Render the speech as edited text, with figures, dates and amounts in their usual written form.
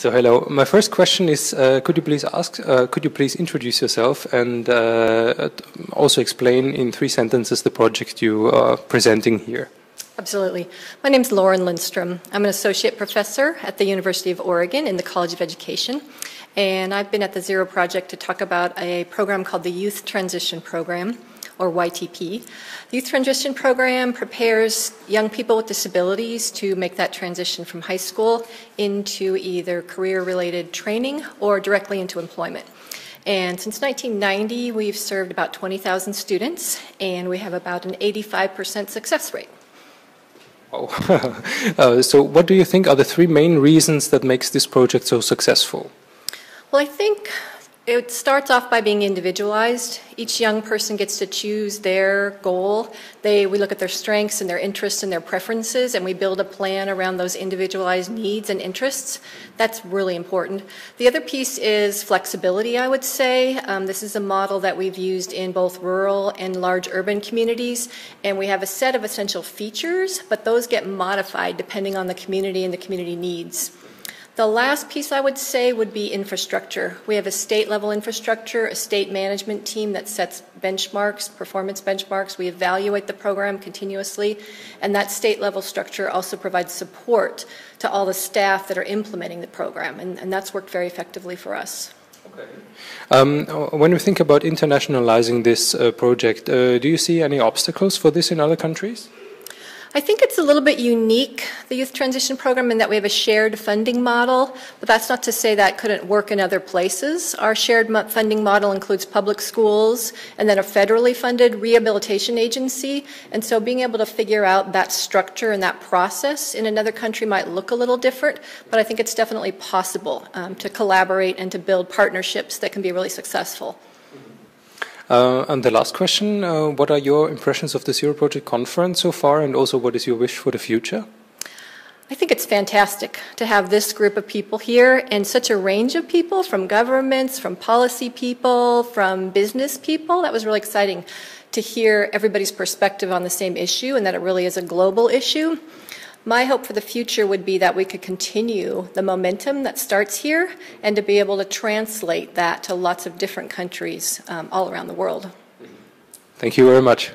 So hello. My first question is: could you please introduce yourself and also explain in 3 sentences the project you are presenting here? Absolutely. My name is Lauren Lindstrom. I'm an associate professor at the University of Oregon in the College of Education, and I've been at the Zero Project to talk about a program called the Youth Transition Program, or YTP. The Youth Transition Program prepares young people with disabilities to make that transition from high school into either career-related training or directly into employment. And since 1990, we've served about 20,000 students, and we have about an 85% success rate. Oh. So what do you think are the 3 main reasons that makes this project so successful? Well, I think it starts off by being individualized. Each young person gets to choose their goal. We look at their strengths and their interests and their preferences, and we build a plan around those individualized needs and interests. That's really important. The other piece is flexibility, I would say. This is a model that we've used in both rural and large urban communities, and we have a set of essential features, but those get modified depending on the community and the community needs. The last piece I would say would be infrastructure. We have a state-level infrastructure, a state management team that sets benchmarks, performance benchmarks. We evaluate the program continuously, and that state-level structure also provides support to all the staff that are implementing the program, and that's worked very effectively for us. Okay. When we think about internationalizing this project, do you see any obstacles for this in other countries? I think it's a little bit unique, the Youth Transition Program, in that we have a shared funding model, but that's not to say that couldn't work in other places. Our shared funding model includes public schools and then a federally funded rehabilitation agency, and so being able to figure out that structure and that process in another country might look a little different, but I think it's definitely possible to collaborate and to build partnerships that can be really successful. And the last question, what are your impressions of the Zero Project Conference so far, and also what is your wish for the future? I think it's fantastic to have this group of people here and such a range of people, from governments, from policy people, from business people. That was really exciting to hear everybody's perspective on the same issue and that it really is a global issue. My hope for the future would be that we could continue the momentum that starts here and to be able to translate that to lots of different countries all around the world. Thank you very much.